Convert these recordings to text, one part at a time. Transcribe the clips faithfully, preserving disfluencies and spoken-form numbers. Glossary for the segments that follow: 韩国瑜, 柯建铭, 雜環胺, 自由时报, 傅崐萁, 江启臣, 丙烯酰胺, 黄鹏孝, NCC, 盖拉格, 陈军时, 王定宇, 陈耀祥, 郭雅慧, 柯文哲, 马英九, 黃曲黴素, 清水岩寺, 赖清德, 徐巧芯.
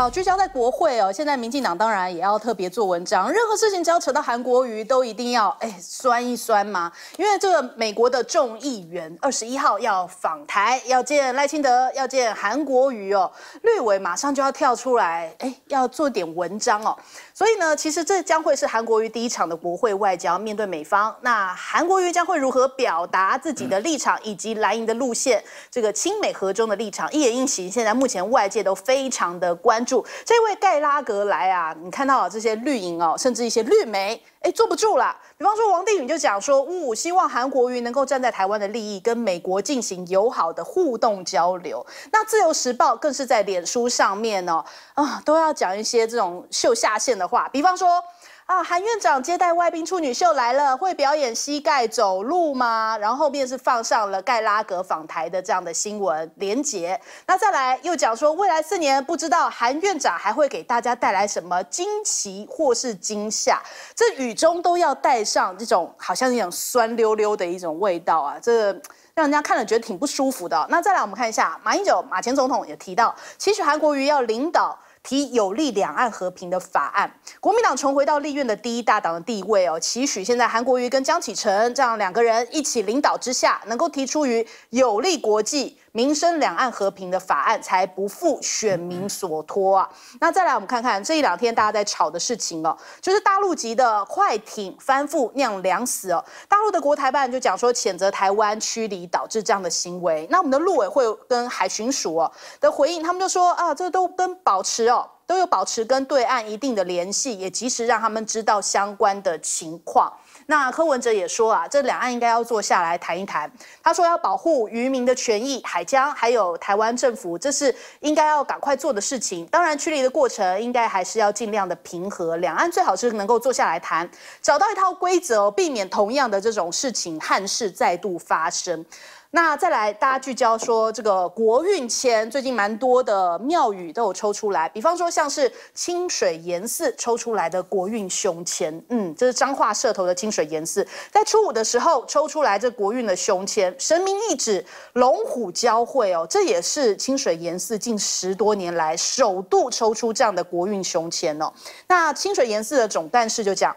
好，聚焦在国会哦，现在民进党当然也要特别做文章，任何事情只要扯到韩国瑜，都一定要哎酸一酸嘛。因为这个美国的众议员二十一号要访台，要见赖清德，要见韩国瑜哦，绿委马上就要跳出来，哎，要做点文章哦。所以呢，其实这将会是韩国瑜第一场的国会外交，面对美方，那韩国瑜将会如何表达自己的立场，以及蓝营的路线，这个亲美和中的立场，一言一行，现在目前外界都非常的关注。这位盖拉格莱啊，你看到这些绿营哦，甚至一些绿媒，哎，坐不住了。比方说王定宇就讲说，呜、哦，希望韩国瑜能够站在台湾的利益，跟美国进行友好的互动交流。那《自由时报》更是在脸书上面哦，啊，都要讲一些这种秀下限的话，比方说。啊，韩院长接待外宾处女秀来了，会表演膝盖走路吗？然后后面是放上了盖拉格访台的这样的新闻连结。那再来又讲说，未来四年不知道韩院长还会给大家带来什么惊奇或是惊吓，这语中都要带上这种好像那种酸溜溜的一种味道啊，这个让人家看了觉得挺不舒服的哦。那再来我们看一下，马英九马前总统也提到，期许韩国瑜要领导。提有利两岸和平的法案，国民党重回到立院的第一大党的地位哦，期许现在韩国瑜跟江启臣这样两个人一起领导之下，能够提出于有利国际、民生、两岸和平的法案，才不负选民所托啊。那再来我们看看这一两天大家在吵的事情哦，就是大陆籍的快艇翻覆酿两死哦，大陆的国台办就讲说谴责台湾驱离导致这样的行为，那我们的陆委会跟海巡署哦的回应，他们就说啊，这都跟保持。都有保持跟对岸一定的联系，也及时让他们知道相关的情况。那柯文哲也说啊，这两岸应该要坐下来谈一谈。他说要保护渔民的权益、海疆，还有台湾政府，这是应该要赶快做的事情。当然，驱离的过程应该还是要尽量的平和，两岸最好是能够坐下来谈，找到一套规则哦，避免同样的这种事情憾事再度发生。那再来，大家聚焦说这个国运前最近蛮多的庙宇都有抽出来，比方说像是清水岩寺抽出来的国运胸签，嗯，这是彰化社头的清水岩寺，在初五的时候抽出来这国运的胸签，神明意指龙虎交汇哦，这也是清水岩寺近十多年来首度抽出这样的国运胸签哦。那清水岩寺的总干事就讲。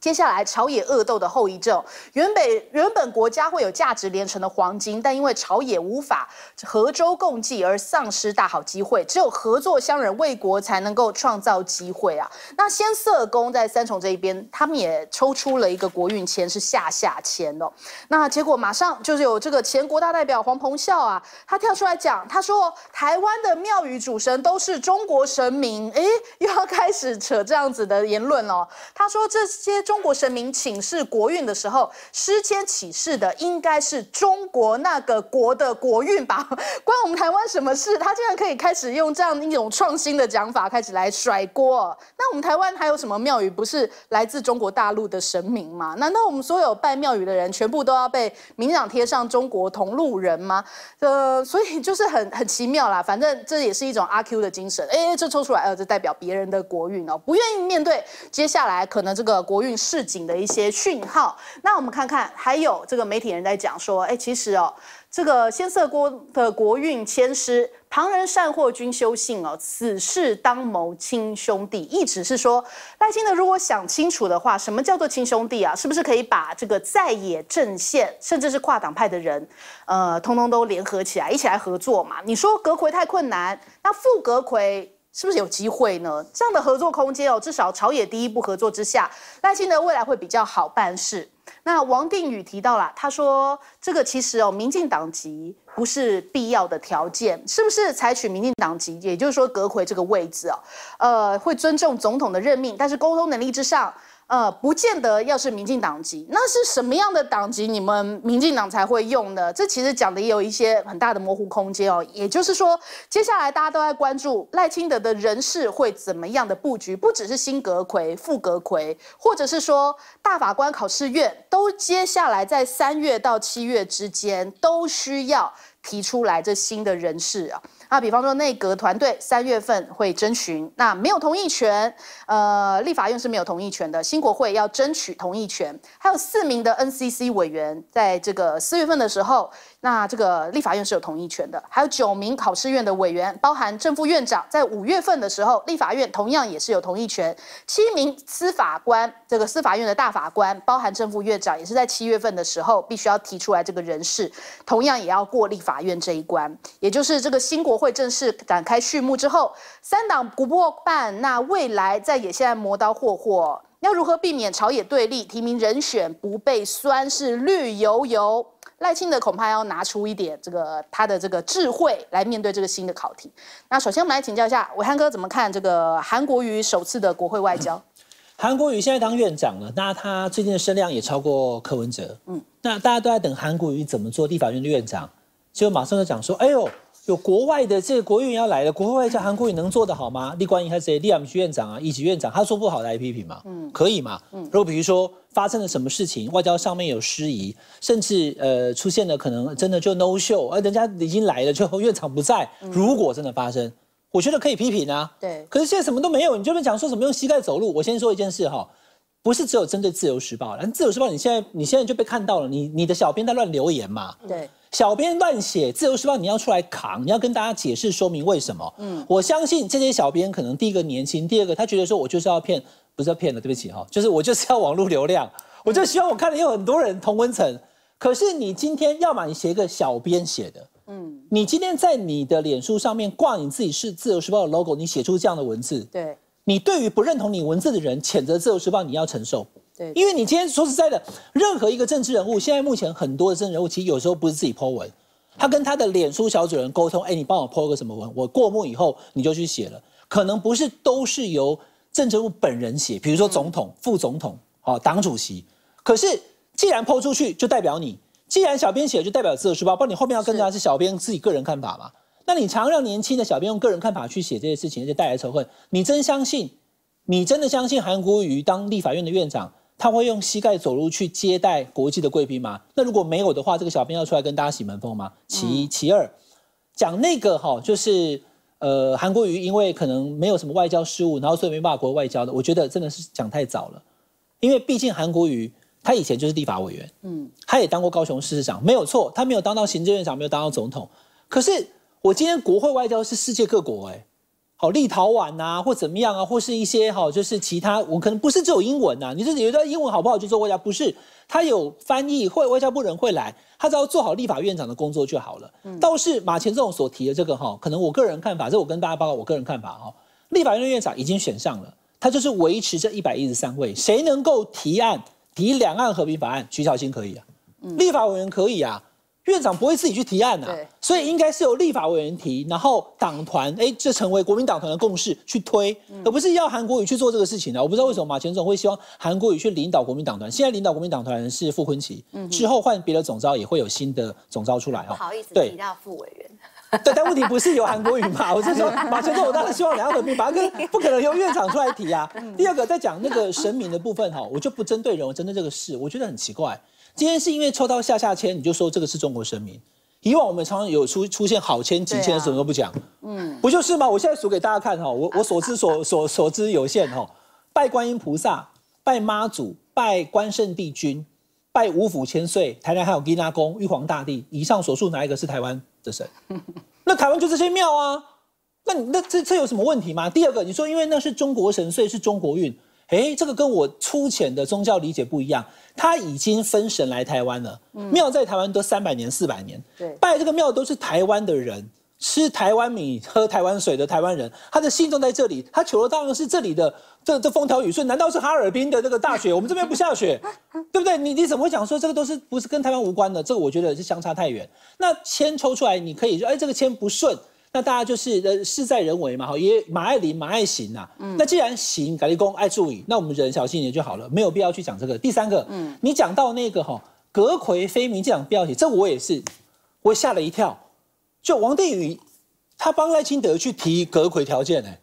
接下来，朝野恶斗的后遗症，原本原本国家会有价值连城的黄金，但因为朝野无法合舟共济而丧失大好机会，只有合作相忍为国才能够创造机会啊！那先社工在三重这一边，他们也抽出了一个国运签，是下下签哦。那结果马上就是有这个前国大代表黄鹏孝啊，他跳出来讲，他说台湾的庙宇主神都是中国神明，哎，又要开始扯这样子的言论哦。他说这些中。中国神明请示国运的时候，诗签启示的应该是中国那个国的国运吧？关我们台湾什么事？他竟然可以开始用这样一种创新的讲法开始来甩锅。那我们台湾还有什么庙宇不是来自中国大陆的神明吗？难道我们所有拜庙宇的人全部都要被民进党贴上中国同路人吗？呃，所以就是很很奇妙啦。反正这也是一种阿 Q 的精神。哎，这抽出来，呃，这代表别人的国运哦，不愿意面对接下来可能这个国运。市井的一些讯号，那我们看看，还有这个媒体人在讲说，哎，其实哦，这个先社工的国运签诗。旁人善或君修信哦，此事当谋亲兄弟，意指是说赖清德如果想清楚的话，什么叫做亲兄弟啊？是不是可以把这个在野阵线，甚至是跨党派的人，呃，通通都联合起来，一起来合作嘛？你说阁揆太困难，那副阁揆。是不是有机会呢？这样的合作空间哦，至少朝野第一步合作之下，赖清德未来会比较好办事。那王定宇提到了，他说这个其实哦，民进党籍不是必要的条件，是不是采取民进党籍，也就是说阁揆这个位置哦，呃，会尊重总统的任命，但是沟通能力之上。呃，不见得要是民进党籍，那是什么样的党籍你们民进党才会用呢？这其实讲的也有一些很大的模糊空间哦。也就是说，接下来大家都在关注赖清德的人事会怎么样的布局，不只是新阁揆、副阁揆，或者是说大法官考试院，都接下来在三月到七月之间都需要提出来这新的人事啊。那比方说内阁团队三月份会征询，那没有同意权，呃，立法院是没有同意权的，新国会要争取同意权。还有四名的 N C C 委员，在这个四月份的时候，那这个立法院是有同意权的。还有九名考试院的委员，包含正副院长，在五月份的时候，立法院同样也是有同意权。七名司法官，这个司法院的大法官，包含正副院长，也是在七月份的时候必须要提出来这个人事，同样也要过立法院这一关，也就是这个新国。 国会正式展开序幕之后，三党不过半，那未来在也现在磨刀霍霍，要如何避免朝野对立，提名人选不被酸是绿油油？赖清德恐怕要拿出一点这个他的这个智慧来面对这个新的考题。那首先我们来请教一下暐瀚哥怎么看这个韩国瑜首次的国会外交？韩国瑜现在当院长了，那他最近的声量也超过柯文哲，嗯，那大家都在等韩国瑜怎么做立法院的院长，结果马上就讲说，哎呦。 有国外的这个国院要来了，国会外交韩国瑜能做得好吗？立官营还是谁？立法院院长啊，以及院长，他说不好来批评嘛，嗯，可以嘛，嗯，如果比如说发生了什么事情，外交上面有失仪，甚至呃出现了可能真的就 no show， 而人家已经来了，就院长不在，如果真的发生，嗯、我觉得可以批评啊，对，可是现在什么都没有，你这边讲说什么用膝盖走路，我先说一件事哈、哦。 不是只有针对自由时报，但自由时报你现在你现在就被看到了，你你的小编在乱留言嘛？对，小编乱写，自由时报你要出来扛，你要跟大家解释说明为什么。嗯，我相信这些小编可能第一个年轻，第二个他觉得说我就是要骗，不是要骗了，对不起哈，就是我就是要网络流量，我就希望我看了有很多人同温层。可是你今天要么你写一个小编写的，嗯，你今天在你的脸书上面挂你自己是自由时报的 logo， 你写出这样的文字，对。 你对于不认同你文字的人谴责自由时报，你要承受。对，因为你今天说实在的，任何一个政治人物，现在目前很多的政治人物，其实有时候不是自己 po 文，他跟他的脸书小主人沟通，哎，你帮我 po 个什么文，我过目以后你就去写了，可能不是都是由政治人物本人写，比如说总统、嗯、副总统、哦，党主席。可是既然 po 出去，就代表你；既然小编写，就代表自由时报。不然你后面要跟着他是小编自己个人看法嘛？ 那你常让年轻的小编用个人看法去写这些事情，而且带来仇恨。你真相信？你真的相信韩国瑜当立法院的院长，他会用膝盖走路去接待国际的贵宾吗？那如果没有的话，这个小编要出来跟大家洗门风吗？其一，其二，讲那个哈，就是呃，韩国瑜因为可能没有什么外交事务，然后所以没办法国外交的，我觉得真的是讲太早了，因为毕竟韩国瑜。 他以前就是立法委员，嗯，他也当过高雄市市长，没有错，他没有当到行政院长，没有当到总统。可是我今天国会外交是世界各国、欸，哎，好，立陶宛啊，或怎么样啊，或是一些好，就是其他，我可能不是只有英文啊，你就觉得英文好不好就做外交，不是，他有翻译，会外交部人会来，他只要做好立法院长的工作就好了。嗯、倒是马前总所提的这个哈，可能我个人看法，这我跟大家报告我个人看法哈，立法院院长已经选上了，他就是维持这一百一十三位，谁能够提案？ 提两岸和平法案，徐巧芯可以啊，嗯、立法委员可以啊，院长不会自己去提案啊，所以应该是由立法委员提，然后党团哎，这成为国民党团的共识去推，嗯、而不是要韩国瑜去做这个事情啊。我不知道为什么马前总会希望韩国瑜去领导国民党团，现在领导国民党团是傅崐萁，嗯、之后换别的总召也会有新的总召出来哦。不好意思，提到傅委员。 对，但问题不是由韩国瑜嘛？我是说，马前总，我当然希望两岸和平，反正不可能由院长出来提啊。第二个，在讲那个神明的部分哈，我就不针对人，我针对这个事，我觉得很奇怪。今天是因为抽到下下签，你就说这个是中国神明。以往我们常常有出出现好签、急签，什么都不讲，嗯，不就是吗？我现在数给大家看哈，我我所知所所所知有限哈，拜观音菩萨，拜妈祖，拜关圣帝君，拜五府千岁，台南还有金拉宫、玉皇大帝，以上所述哪一个是台湾？ 的神，那台湾就这些庙啊，那你那这这有什么问题吗？第二个，你说因为那是中国神，所以是中国运，哎，这个跟我粗浅的宗教理解不一样。他已经分神来台湾了，庙在台湾都三百年、四百年，拜这个庙都是台湾的人，吃台湾米、喝台湾水的台湾人，他的信众在这里，他求的当然是这里的这这风调雨顺。难道是哈尔滨的这个大雪，我们这边不下雪，对不对？你你怎么会讲说这个都是不是跟台湾无关的？这个我觉得是相差太远。 那签抽出来，你可以说，哎，这个签不顺，那大家就是呃事在人为嘛，好，也马爱林马爱行呐、啊。嗯、那既然行，改立功爱注意，那我们人小心一点就好了，没有必要去讲这个。第三个，嗯，你讲到那个哈、哦，阁揆非民进党不要写，这我也是，我吓了一跳。就王定宇，他帮赖清德去提阁揆条件，哎，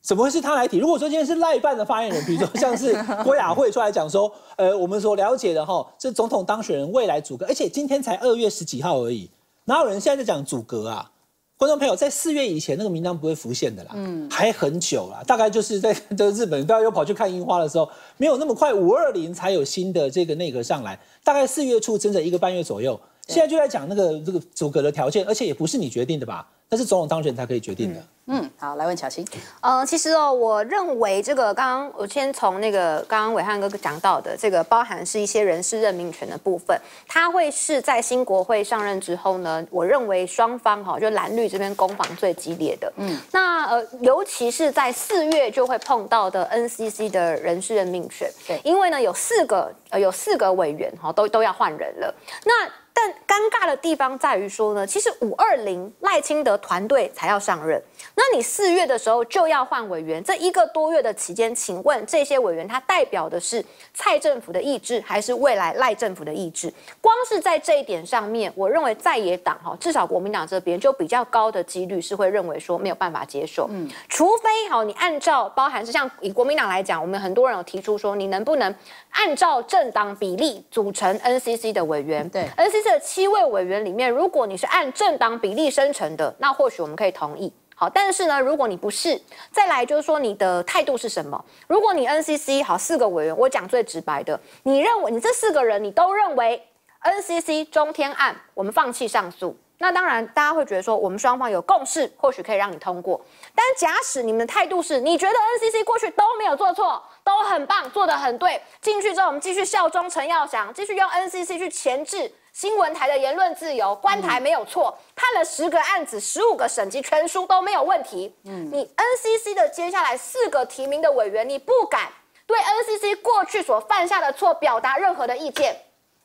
怎么会是他来提？如果说今天是赖办的发言人，比如说像是郭雅慧出来讲说，呃，我们所了解的哈、哦，这总统当选人未来组阁，而且今天才二月十几号而已。 哪有人现在在讲组阁啊？观众朋友，在四月以前那个名单不会浮现的啦，嗯，还很久啦，大概就是在这日本不要又跑去看樱花的时候，没有那么快，五二零才有新的这个内阁上来，大概四月初整整一个半月左右。现在就在讲那个这个组阁的条件，而且也不是你决定的吧？那是总统当选才可以决定的。嗯，嗯好，来问巧芯。呃，其实哦，我认为这个刚刚我先从那个刚刚暐瀚哥讲到的这个，包含是一些人事任命权的部分，它会是在新国会上任之后呢，我认为双方哈、哦、就蓝绿这边攻防最激烈的。嗯，那呃，尤其是在四月就会碰到的 N C C 的人事任命权，对，因为呢有四个呃有四个委员哈、哦、都都要换人了，那。但尴尬的地方在于说呢，其实五二零赖清德团队才要上任，那你四月的时候就要换委员，这一个多月的期间，请问这些委员他代表的是蔡政府的意志，还是未来赖政府的意志？光是在这一点上面，我认为在野党哈，至少国民党这边就比较高的几率是会认为说没有办法接受，嗯，除非哈你按照包含是像以国民党来讲，我们很多人有提出说，你能不能按照政党比例组成 N C C 的委员？对 ，N C C。这七位委员里面，如果你是按政党比例生成的，那或许我们可以同意。好，但是呢，如果你不是，再来就是说你的态度是什么？如果你 N C C 好四个委员，我讲最直白的，你认为你这四个人你都认为 N C C 中天案，我们放弃上诉。那当然，大家会觉得说，我们双方有共识，或许可以让你通过。但假使你们的态度是，你觉得 N C C 过去都没有做错，都很棒，做得很对，进去之后我们继续效忠陈耀祥，继续用 N C C 去钳制新闻台的言论自由，关台没有错，判了十个案子，十五个审级全书都没有问题。嗯，你 N C C 的接下来四个提名的委员，你不敢对 N C C 过去所犯下的错表达任何的意见。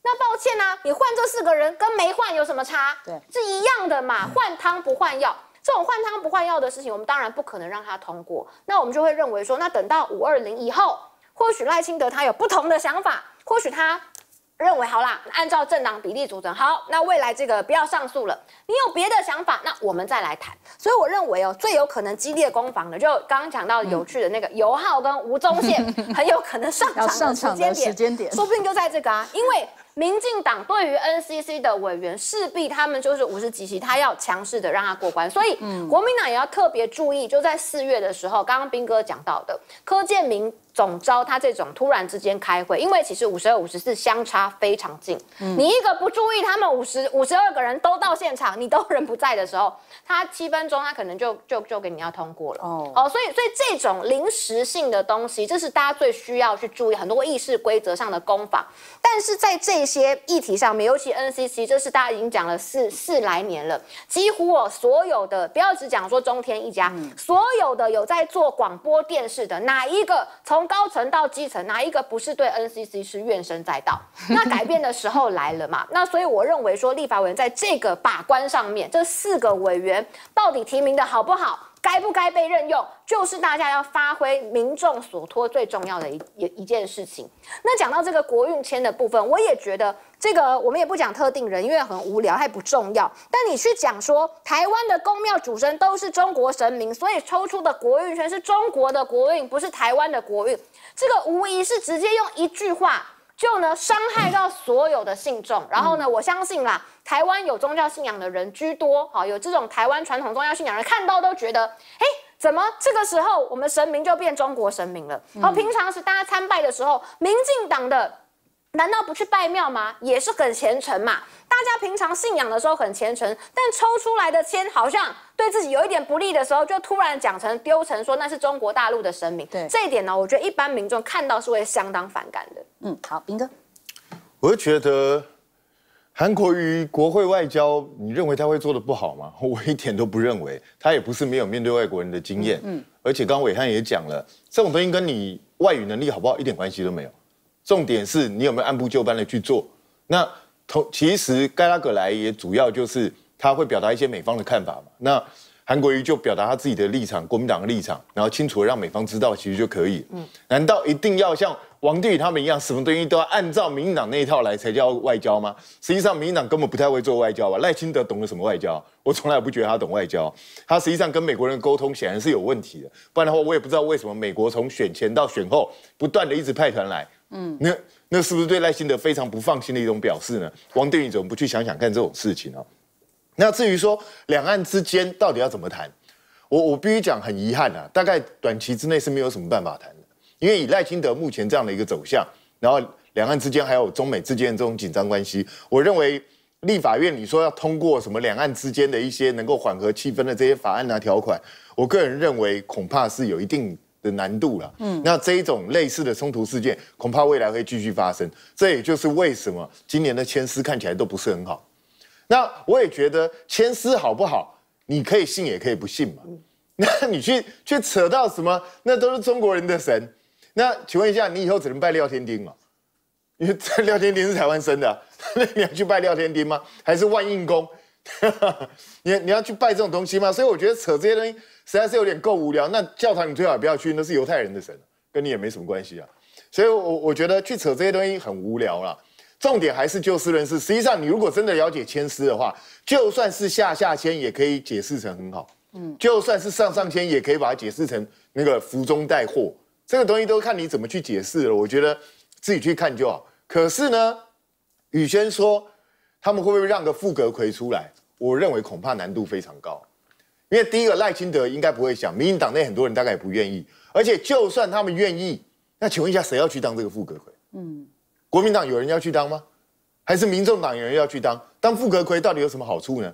那抱歉呐、啊，你换这四个人跟没换有什么差？对，是一样的嘛，换汤不换药。这种换汤不换药的事情，我们当然不可能让它通过。那我们就会认为说，那等到五二零以后，或许赖清德他有不同的想法，或许他认为好啦，按照政党比例组成好，那未来这个不要上诉了。你有别的想法，那我们再来谈。所以我认为哦，最有可能激烈攻防的，就刚刚讲到有趣的那个游皓跟吴宗宪，很有可能上场的时间点，说不定就在这个啊，因为。民进党对于 N C C 的委员，势必他们就是五十几席，他要强势的让他过关，所以国民党也要特别注意。就在四月的时候，刚刚彬哥讲到的柯建铭总召他这种突然之间开会，因为其实五十二、五十四相差非常近，嗯、你一个不注意，他们五十五十二个人都到现场，你都人不在的时候，他七分钟他可能就就就给你要通过了哦。哦，所以所以这种临时性的东西，这是大家最需要去注意很多议事规则上的攻防，但是在这。一些议题上面，尤其 N C C， 这是大家已经讲了四四来年了，几乎哦所有的，不要只讲说中天一家，嗯、所有的有在做广播电视的，哪一个从高层到基层，哪一个不是对 N C C 是怨声载道？那改变的时候来了嘛？那所以我认为说，立法委员在这个把关上面，这四个委员到底提名的好不好？该不该被任用，就是大家要发挥民众所托最重要的一一件事情。那讲到这个国运签的部分，我也觉得这个我们也不讲特定人，因为很无聊，还不重要。但你去讲说台湾的宫庙主神都是中国神明，所以抽出的国运圈是中国的国运，不是台湾的国运。这个无疑是直接用一句话就呢伤害到所有的信众。然后呢，我相信啦。台湾有宗教信仰的人居多，好，有这种台湾传统宗教信仰的人看到都觉得，哎、欸，怎么这个时候我们神明就变中国神明了？好，平常是大家参拜的时候，民进党的难道不去拜庙吗？也是很虔诚嘛。大家平常信仰的时候很虔诚，但抽出来的签好像对自己有一点不利的时候，就突然讲成丢成说那是中国大陆的神明。对这一点呢，我觉得一般民众看到是会相当反感的。嗯，好，彬哥，我觉得。韩国瑜国会外交，你认为他会做得不好吗？我一点都不认为，他也不是没有面对外国人的经验。嗯，而且刚刚暐瀚也讲了，这种东西跟你外语能力好不好一点关系都没有，重点是你有没有按部就班的去做。那同其实盖拉格莱也主要就是他会表达一些美方的看法嘛。那韩国瑜就表达他自己的立场，国民党的立场，然后清楚的让美方知道，其实就可以。嗯，难道一定要像？王定宇他们一样，什么东西都要按照民进党那一套来才叫外交吗？实际上，民进党根本不太会做外交吧？赖清德懂得什么外交？我从来不觉得他懂外交。他实际上跟美国人沟通显然是有问题的，不然的话，我也不知道为什么美国从选前到选后不断的一直派团来。嗯，那那是不是对赖清德非常不放心的一种表示呢？王定宇怎么不去想想看这种事情啊？那至于说两岸之间到底要怎么谈，我我必须讲很遗憾啊，大概短期之内是没有什么办法谈的，因为以赖清德目前这样的一个走向，然后两岸之间还有中美之间的这种紧张关系，我认为。 立法院，你说要通过什么两岸之间的一些能够缓和气氛的这些法案啊条款，我个人认为恐怕是有一定的难度了。嗯，那这一种类似的冲突事件，恐怕未来会继续发生。这也就是为什么今年的签诗看起来都不是很好。那我也觉得签诗好不好，你可以信也可以不信嘛。那你去去扯到什么，那都是中国人的神。那请问一下，你以后只能拜廖添丁嘛？ 因为这廖添丁是台湾生的、啊，那你要去拜廖添丁吗？还是万应公？你你要去拜这种东西吗？所以我觉得扯这些东西实在是有点够无聊。那教堂你最好不要去，那是犹太人的神，跟你也没什么关系啊。所以我，我我觉得去扯这些东西很无聊啦。重点还是就事论事。实际上，你如果真的了解签诗的话，就算是下下签也可以解释成很好，嗯，就算是上上签也可以把它解释成那个福中带祸。这个东西都看你怎么去解释了。我觉得自己去看就好。 可是呢，宇轩说他们会不会让个傅格奎出来？我认为恐怕难度非常高，因为第一个赖清德应该不会想，民进党内很多人大概也不愿意，而且就算他们愿意，那请问一下谁要去当这个傅格奎？嗯，国民党有人要去当吗？还是民众党有人要去当？当傅格奎到底有什么好处呢？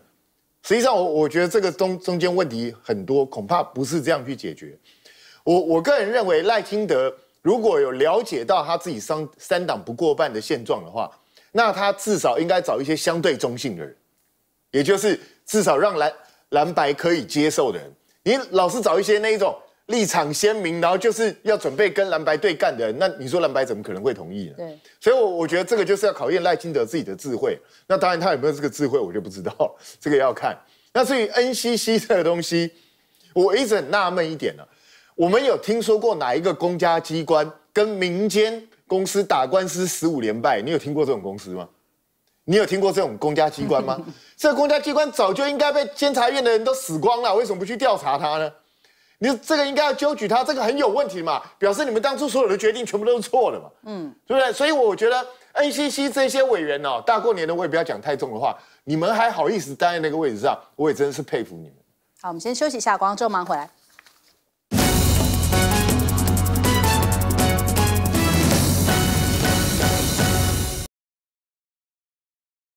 实际上我，我我觉得这个中中间问题很多，恐怕不是这样去解决。我我个人认为赖清德。 如果有了解到他自己三三党不过半的现状的话，那他至少应该找一些相对中性的人，也就是至少让蓝蓝白可以接受的人。你老是找一些那一种立场鲜明，然后就是要准备跟蓝白对干的人，那你说蓝白怎么可能会同意呢？对，所以我，我我觉得这个就是要考验赖清德自己的智慧。那当然，他有没有这个智慧，我就不知道，这个要看。那至于 N C C 这个东西，我一直很纳闷一点啊。 我们有听说过哪一个公家机关跟民间公司打官司十五连败？你有听过这种公司吗？你有听过这种公家机关吗？这个公家机关早就应该被监察院的人都死光了，为什么不去调查他呢？你这个应该要纠举他，这个很有问题嘛，表示你们当初所有的决定全部都是错的嘛，嗯，对不对？所以我觉得 N C C 这些委员哦，大过年的我也不要讲太重的话，你们还好意思待在那个位置上，我也真的是佩服你们。好，我们先休息一下，广告之后马上回来。